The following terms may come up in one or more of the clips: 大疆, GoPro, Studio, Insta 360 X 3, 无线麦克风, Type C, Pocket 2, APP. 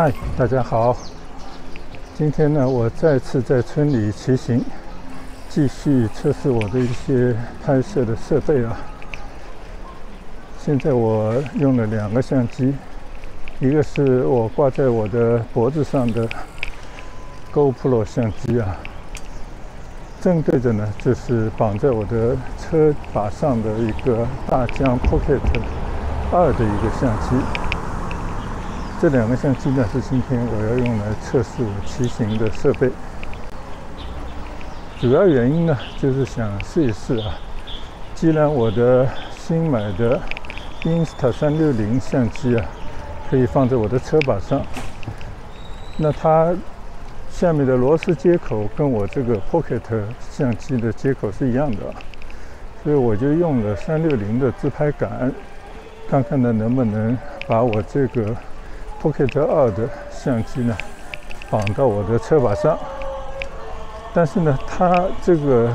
嗨，大家好！今天呢，我再次在村里骑行，继续测试我的一些拍摄的设备啊。现在我用了2个相机，一个是我挂在我的脖子上的 GoPro 相机啊，正对着呢就是绑在我的车把上的一个大疆 Pocket 2的一个相机。 这2个相机呢是今天我要用来测试我骑行的设备，主要原因呢就是想试一试啊。既然我的新买的 Insta 360相机啊可以放在我的车把上，那它下面的螺丝接口跟我这个 Pocket 相机的接口是一样的，所以我就用了360的自拍杆，看看呢能不能把我这个 Pocket 2的相机呢，绑到我的车把上。但是呢，它这个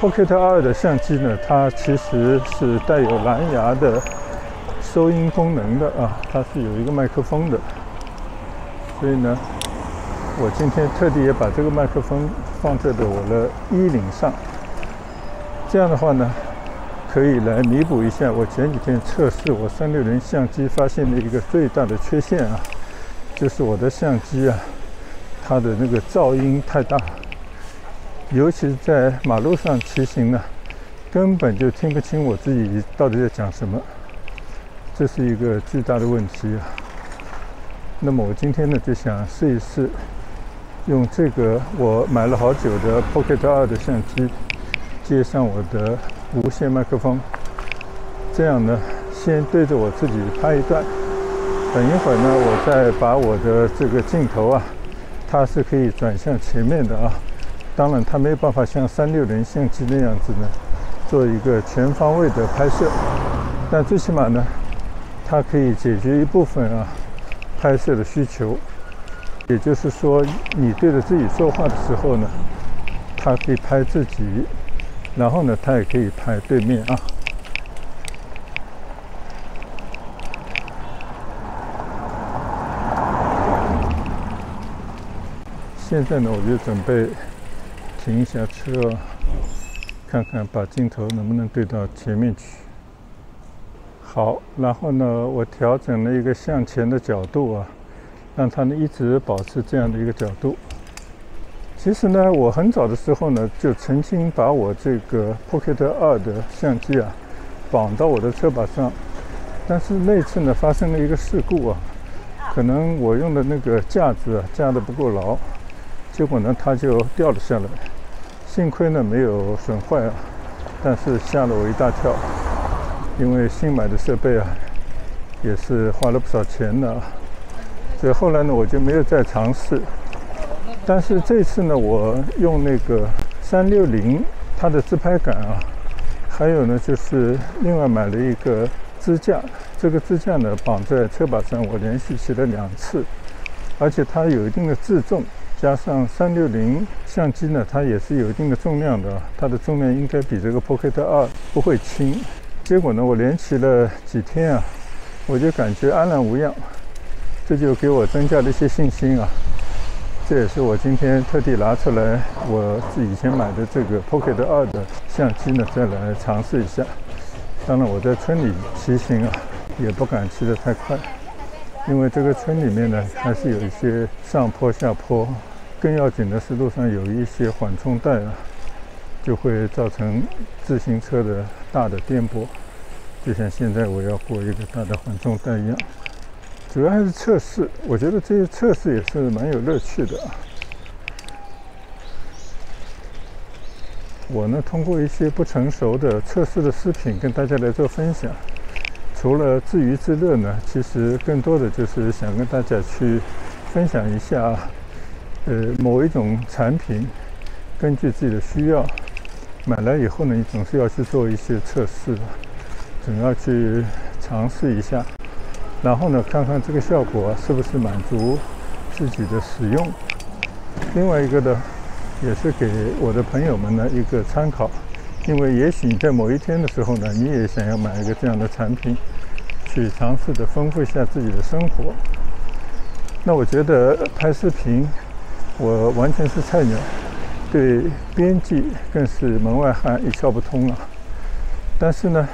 Pocket 2的相机呢，它其实是带有蓝牙的收音功能的啊，它是有一个麦克风的。所以呢，我今天特地也把这个麦克风放在了我的衣领上。这样的话呢， 可以来弥补一下我前几天测试我360相机发现的一个最大的缺陷啊，就是我的相机啊，它的那个噪音太大，尤其是在马路上骑行呢，根本就听不清我自己到底在讲什么，这是一个巨大的问题啊。那么我今天呢就想试一试，用这个我买了好久的 Pocket 2的相机，接上我的 无线麦克风，这样呢，先对着我自己拍一段，等一会儿呢，我再把我的这个镜头啊，它是可以转向前面的啊。当然，它没有办法像360相机那样子呢，做一个全方位的拍摄，但最起码呢，它可以解决一部分啊拍摄的需求。也就是说，你对着自己说话的时候呢，它可以拍自己。 然后呢，它也可以拍对面啊。现在呢，我就准备停一下车，看看把镜头能不能对到前面去。好，然后呢，我调整了一个向前的角度啊，让它呢一直保持这样的一个角度。 其实呢，我很早的时候呢，就曾经把我这个 Pocket 2的相机啊，绑到我的车把上，但是那次呢，发生了一个事故啊，可能我用的那个架子啊，架得不够牢，结果呢，它就掉了下来，幸亏呢没有损坏啊，但是吓了我一大跳，因为新买的设备啊，也是花了不少钱的啊，所以后来呢，我就没有再尝试。 但是这次呢，我用那个360它的自拍杆啊，还有呢就是另外买了一个支架，这个支架呢绑在车把上，我连续骑了2次，而且它有一定的自重，加上360相机呢，它也是有一定的重量的，它的重量应该比这个 Pocket 2不会轻。结果呢，我连骑了几天啊，我就感觉安然无恙，这就给我增加了一些信心啊。 这也是我今天特地拿出来我以前买的这个 Pocket 2的相机呢，再来尝试一下。当然我在村里骑行啊，也不敢骑得太快，因为这个村里面呢还是有一些上坡下坡，更要紧的是路上有一些缓冲带啊，就会造成自行车的大的颠簸，就像现在我要过一个大的缓冲带一样。 主要还是测试，我觉得这些测试也是蛮有乐趣的。我呢，通过一些不成熟的测试的视频跟大家来做分享。除了自娱自乐呢，其实更多的就是想跟大家去分享一下，某一种产品，根据自己的需要，买来以后呢，你总是要去做一些测试，总要去尝试一下。 然后呢，看看这个效果啊，是不是满足自己的使用。另外一个呢，也是给我的朋友们呢一个参考，因为也许你在某一天的时候呢，你也想要买一个这样的产品，去尝试的丰富一下自己的生活。那我觉得拍视频，我完全是菜鸟，对编辑更是门外汉，一窍不通了。但是呢，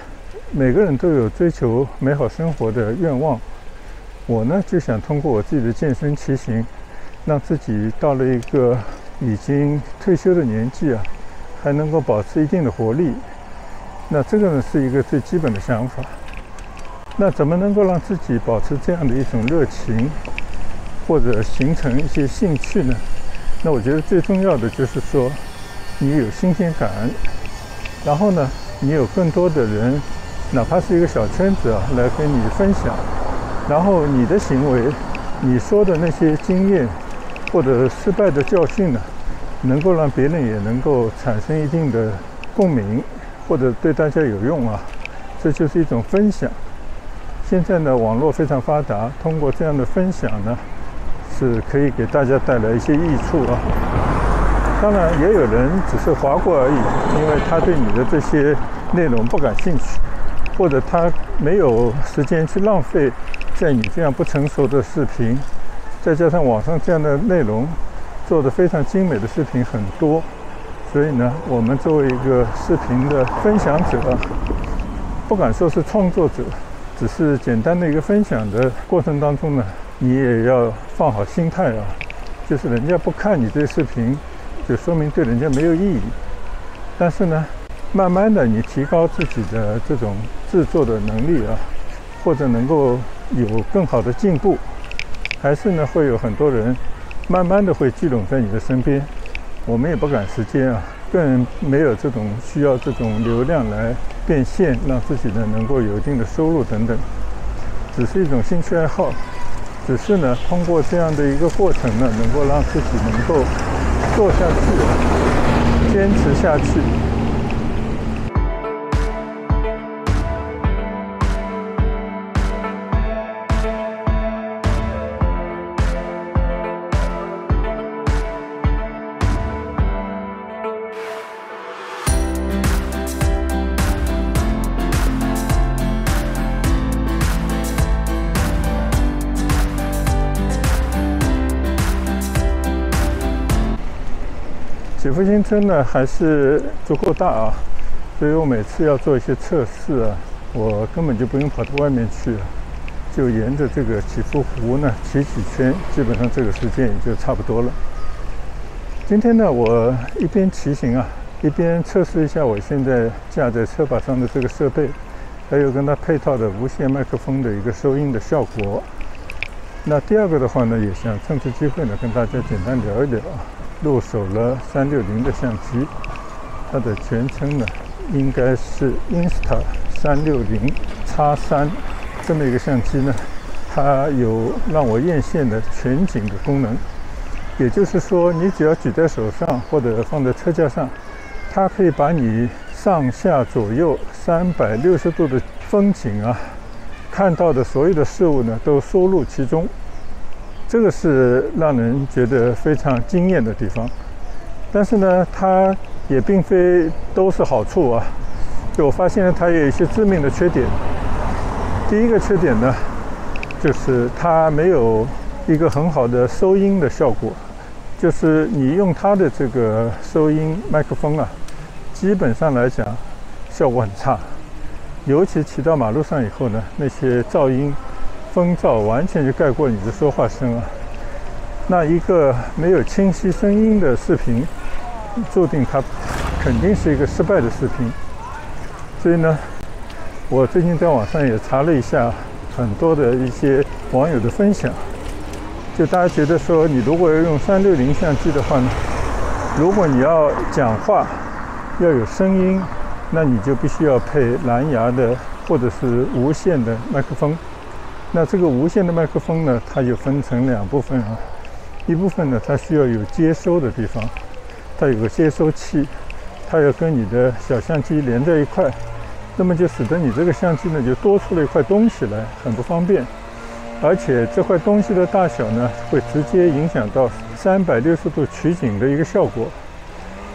每个人都有追求美好生活的愿望。我呢，就想通过我自己的健身骑行，让自己到了一个已经退休的年纪啊，还能够保持一定的活力。那这个呢，是一个最基本的想法。那怎么能够让自己保持这样的一种热情，或者形成一些兴趣呢？那我觉得最重要的就是说，你有新鲜感，然后呢，你有更多的人，哪怕是一个小圈子啊，来跟你分享，然后你的行为，你说的那些经验或者失败的教训呢，能够让别人也能够产生一定的共鸣，或者对大家有用啊，这就是一种分享。现在呢，网络非常发达，通过这样的分享呢，是可以给大家带来一些益处啊。当然，也有人只是划过而已，因为他对你的这些内容不感兴趣，或者他没有时间去浪费在你这样不成熟的视频，再加上网上这样的内容做得非常精美的视频很多，所以呢，我们作为一个视频的分享者，不敢说是创作者。只是简单的一个分享的过程当中呢，你也要放好心态啊，就是人家不看你这视频，就说明对人家没有意义。但是呢，慢慢的你提高自己的这种制作的能力啊，或者能够有更好的进步，还是呢会有很多人慢慢的会聚拢在你的身边。我们也不赶时间啊，更没有这种需要这种流量来变现，让自己呢能够有一定的收入等等，只是一种兴趣爱好。只是呢，通过这样的一个过程呢，能够让自己能够做下去，坚持下去。起伏新村呢还是足够大啊，所以我每次要做一些测试啊，我根本就不用跑到外面去，就沿着这个起伏湖呢骑几圈，基本上这个时间也就差不多了。今天呢，我一边骑行啊，一边测试一下我现在架在车把上的这个设备，还有跟它配套的无线麦克风的一个收音的效果。那第二个的话呢，也想趁此机会呢跟大家简单聊一聊啊。入手了360的相机，它的全称呢应该是 Insta 360 X 3， 这么一个相机呢，它有让我艳羡的全景的功能，也就是说你只要举在手上或者放在车架上，它可以把你上下左右360度的风景啊，看到的所有的事物呢都收录其中，这个是让人觉得非常惊艳的地方。但是呢，它也并非都是好处啊，就我发现了它也有一些致命的缺点。第一个缺点呢，就是它没有一个很好的收音的效果，就是你用它的这个收音麦克风啊，基本上来讲效果很差，尤其骑到马路上以后呢，那些噪音风噪完全就盖过你的说话声啊！那一个没有清晰声音的视频，注定它肯定是一个失败的视频。所以呢，我最近在网上也查了一下很多的一些网友的分享，就大家觉得说，你如果要用360相机的话呢，如果你要讲话要有声音，那你就必须要配蓝牙的或者是无线的麦克风。那这个无线的麦克风呢，它就分成两部分啊，一部分呢它需要有接收的地方，它有个接收器，它要跟你的小相机连在一块，那么就使得你这个相机呢就多出了一块东西来，很不方便。而且这块东西的大小呢，会直接影响到360度取景的一个效果，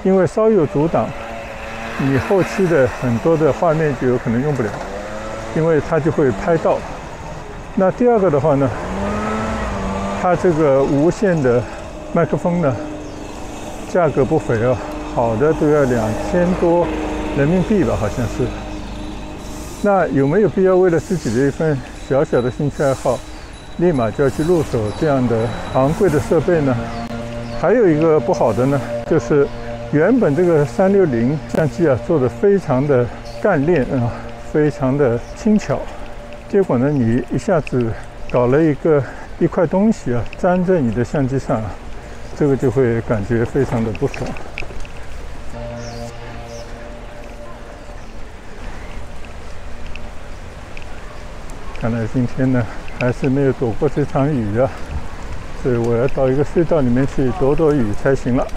因为稍有阻挡，你后期的很多的画面就有可能用不了，因为它就会拍到。那第二个的话呢，它这个无线的麦克风呢，价格不菲啊，好的都要2000多人民币吧，好像是。那有没有必要为了自己的一份小小的兴趣爱好，立马就要去入手这样的昂贵的设备呢？还有一个不好的呢，就是原本这个360相机啊做的非常的干练啊，非常的轻巧，结果呢你一下子搞了一块东西啊粘在你的相机上，这个就会感觉非常的不爽。看来今天呢还是没有躲过这场雨啊，所以我要到一个隧道里面去躲躲雨才行了。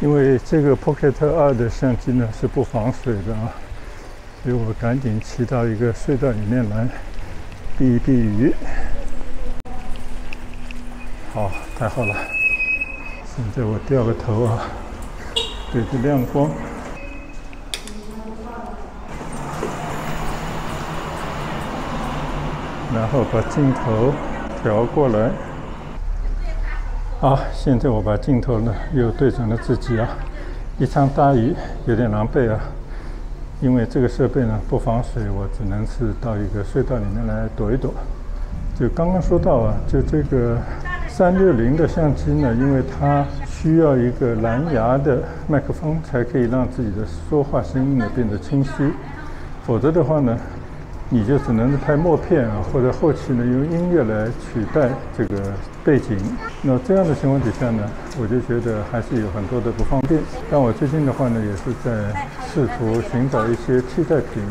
因为这个 Pocket 2的相机呢是不防水的啊，所以我赶紧骑到一个隧道里面来避一避雨。好，太好了！现在我掉个头啊，对着亮光。然后把镜头调过来。好，现在我把镜头呢又对准了自己啊，一场大雨有点狼狈啊，因为这个设备呢不防水，我只能是到一个隧道里面来躲一躲。就刚刚说到啊，就这个360的相机呢，因为它需要一个蓝牙的麦克风才可以让自己的说话声音呢变得清晰，否则的话呢，你就只能拍默片啊，或者后期呢用音乐来取代这个背景。那这样的情况底下呢，我就觉得还是有很多的不方便。但我最近的话呢，也是在试图寻找一些替代品，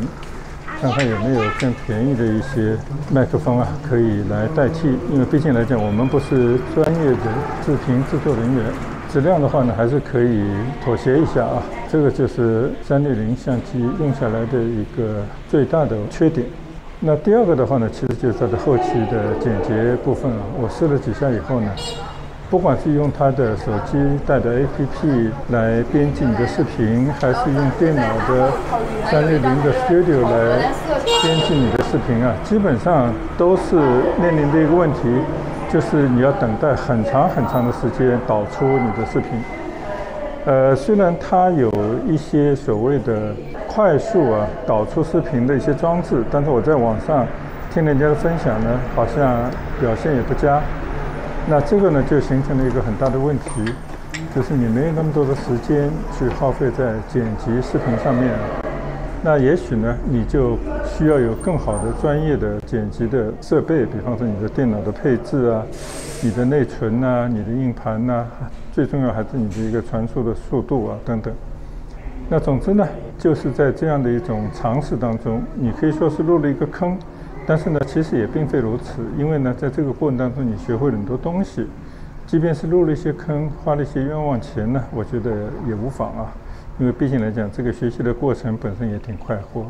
看看有没有更便宜的一些麦克风啊，可以来代替。因为毕竟来讲，我们不是专业的视频制作人员，质量的话呢，还是可以妥协一下啊。这个就是360相机用下来的一个最大的缺点。那第二个的话呢，其实就是它的后期的剪辑部分啊。我试了几下以后呢，不管是用它的手机带的 APP 来编辑你的视频，还是用电脑的360的 Studio 来编辑你的视频啊，基本上都是面临的一个问题，就是你要等待很长很长的时间导出你的视频。虽然它有一些所谓的快速啊导出视频的一些装置，但是我在网上听人家的分享呢，好像表现也不佳。那这个呢就形成了一个很大的问题，就是你没有那么多的时间去耗费在剪辑视频上面。那也许呢，你就需要有更好的专业的剪辑的设备，比方说你的电脑的配置啊，你的内存啊，你的硬盘啊，最重要还是你的一个传输的速度啊等等。那总之呢，就是在这样的一种尝试当中，你可以说是入了一个坑，但是呢其实也并非如此。因为呢在这个过程当中，你学会了很多东西，即便是入了一些坑，花了一些冤枉钱呢，我觉得也无妨啊。因为毕竟来讲，这个学习的过程本身也挺快活，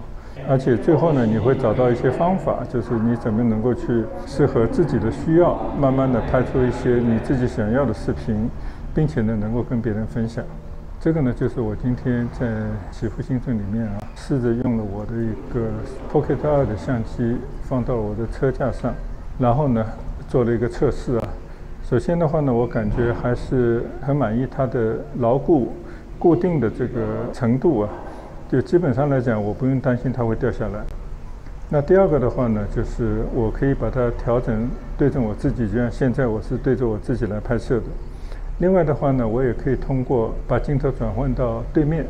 而且最后呢，你会找到一些方法，就是你怎么能够去适合自己的需要，慢慢的拍出一些你自己想要的视频，并且呢，能够跟别人分享。这个呢，就是我今天在喜福新村里面啊，试着用了我的一个 Pocket 2的相机放到我的车架上，然后呢，做了一个测试啊。首先的话呢，我感觉还是很满意它的牢固。固定的这个程度啊，就基本上来讲，我不用担心它会掉下来。那第二个的话呢，就是我可以把它调整对准我自己，就像现在我是对着我自己来拍摄的。另外的话呢，我也可以通过把镜头转换到对面，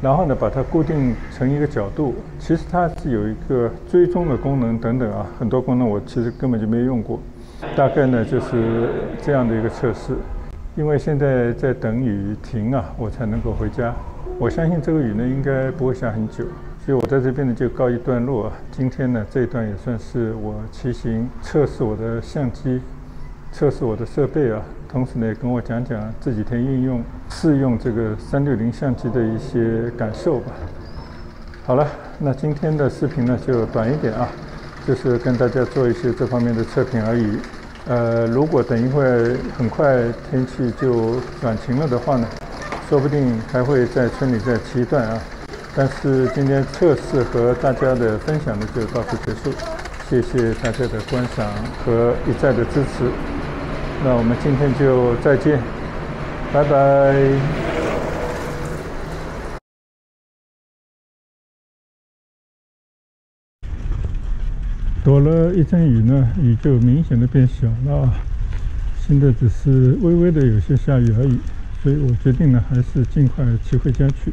然后呢把它固定成一个角度。其实它是有一个追踪的功能等等啊，很多功能我其实根本就没用过。大概呢就是这样的一个测试。因为现在在等雨停啊，我才能够回家。我相信这个雨呢，应该不会下很久，所以我在这边呢就告一段落啊。今天呢这一段也算是我骑行测试我的相机，测试我的设备啊，同时呢也跟我讲讲这几天运用试用这个360相机的一些感受吧。好了，那今天的视频呢就短一点啊，就是跟大家做一些这方面的测评而已。如果等一会儿很快天气就转晴了的话呢，说不定还会在村里再骑一段啊。 但是今天测试和大家的分享呢，就到此结束。谢谢大家的观赏和一再的支持。那我们今天就再见，拜拜。躲了一阵雨呢，雨就明显的变小了啊。现在只是微微的有些下雨而已，所以我决定呢，还是尽快骑回家去。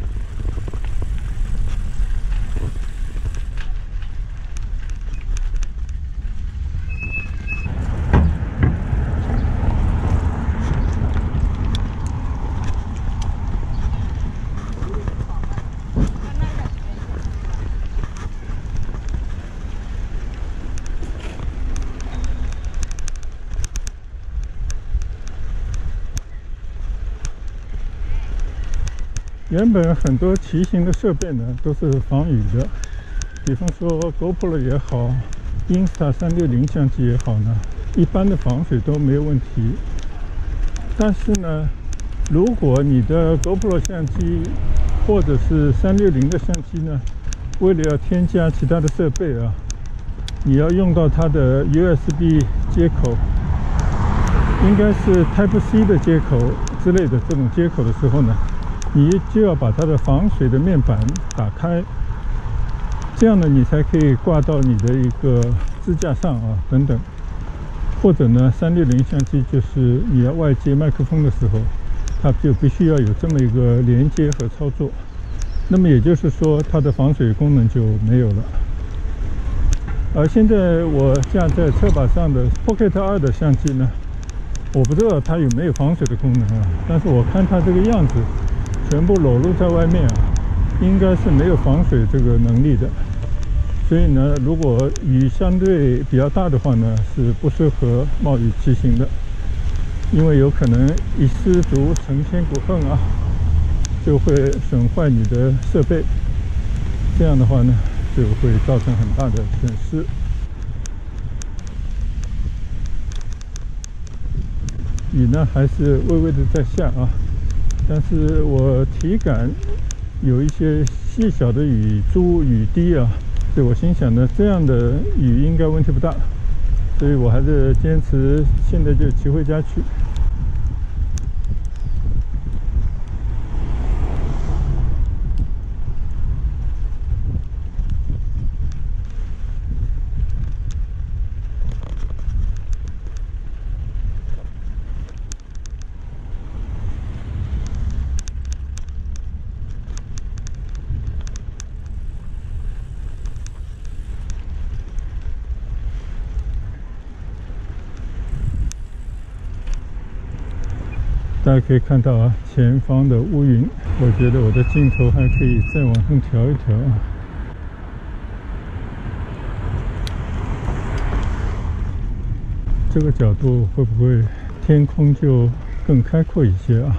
原本很多骑行的设备呢都是防雨的，比方说 GoPro 也好 ，Insta 360相机也好呢，一般的防水都没有问题。但是呢，如果你的 GoPro 相机或者是360的相机呢，为了要添加其他的设备啊，你要用到它的 USB 接口，应该是 Type C 的接口之类的这种接口的时候呢。 你就要把它的防水的面板打开，这样呢，你才可以挂到你的一个支架上啊，等等。或者呢， 360相机就是你要外接麦克风的时候，它就必须要有这么一个连接和操作。那么也就是说，它的防水功能就没有了。而现在我架在车把上的 Pocket 2的相机呢，我不知道它有没有防水的功能啊，但是我看它这个样子。 全部裸露在外面啊，应该是没有防水这个能力的，所以呢，如果雨相对比较大的话呢，是不适合冒雨骑行的，因为有可能一失足成千古恨啊，就会损坏你的设备，这样的话呢，就会造成很大的损失。 雨呢还是微微的在下啊。 但是我体感有一些细小的雨珠、雨滴啊，所以我心想呢，这样的雨应该问题不大，所以我还是坚持现在就骑回家去。大家可以看到啊，前方的乌云，我觉得我的镜头还可以再往上调一调啊。这个角度会不会天空就更开阔一些啊？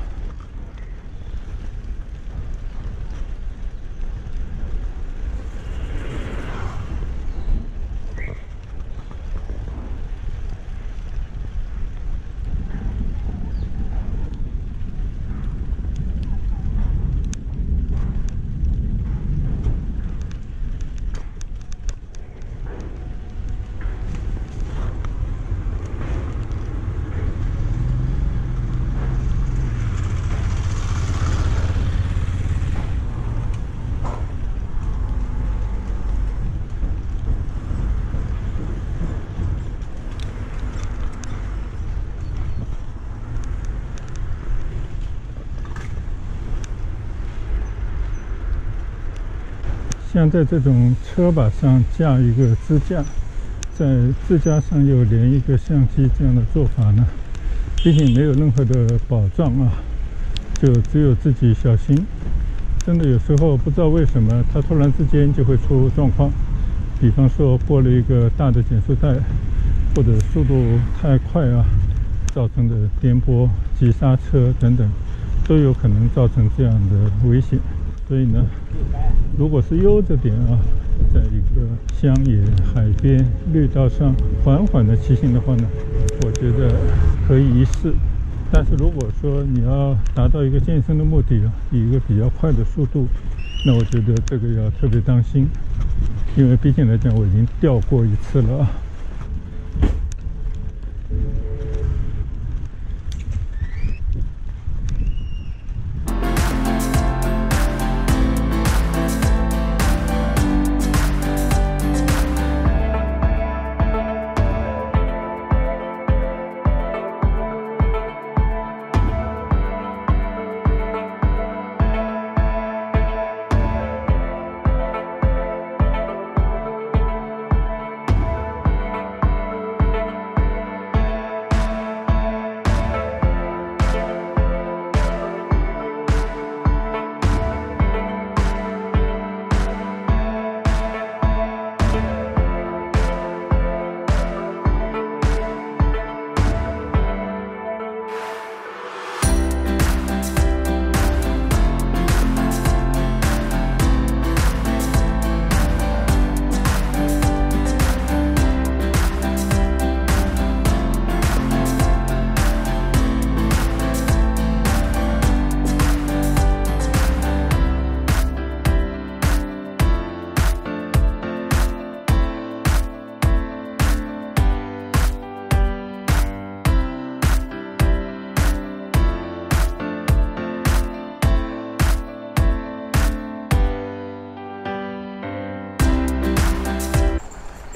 像在这种车把上架一个支架，在支架上又连一个相机这样的做法呢，毕竟没有任何的保障啊，就只有自己小心。真的有时候不知道为什么它突然之间就会出状况，比方说过了一个大的减速带，或者速度太快啊，造成的颠簸、急刹车等等，都有可能造成这样的危险。所以呢，如果是悠着点啊，在一个乡野、海边、绿道上缓缓的骑行的话呢，我觉得可以一试。 但是如果说你要达到一个健身的目的啊，以一个比较快的速度，那我觉得这个要特别当心，因为毕竟来讲我已经掉过一次了啊。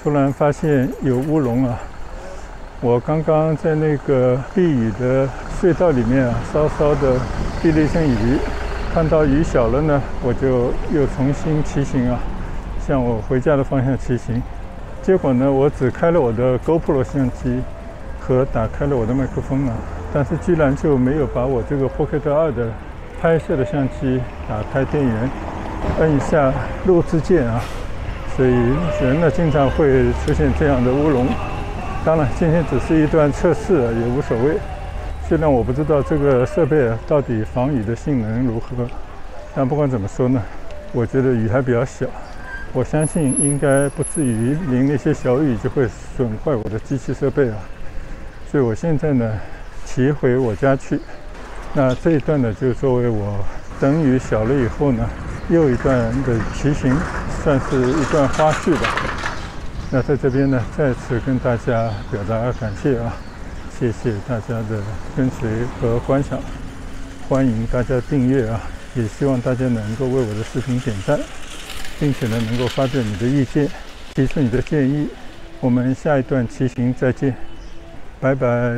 突然发现有乌龙啊！我刚刚在那个避雨的隧道里面啊，稍稍的避了一阵雨，看到雨小了呢，我就又重新骑行啊，向我回家的方向骑行。结果呢，我只开了我的 GoPro 相机和打开了我的麦克风啊，但是居然就没有把我这个 Pocket 2的拍摄的相机打开电源，按一下录制键啊。 所以人呢，经常会出现这样的乌龙。当然，今天只是一段测试，也无所谓。虽然我不知道这个设备到底防雨的性能如何，但不管怎么说呢，我觉得雨还比较小，我相信应该不至于淋那些小雨就会损坏我的机器设备啊。所以我现在呢，骑回我家去。那这一段呢，就作为我等雨小了以后呢，又一段的骑行。 算是一段花絮吧。那在这边呢，再次跟大家表达感谢啊，谢谢大家的跟随和观赏，欢迎大家订阅啊，也希望大家能够为我的视频点赞，并且呢能够发表你的意见，提出你的建议。我们下一段骑行再见，拜拜。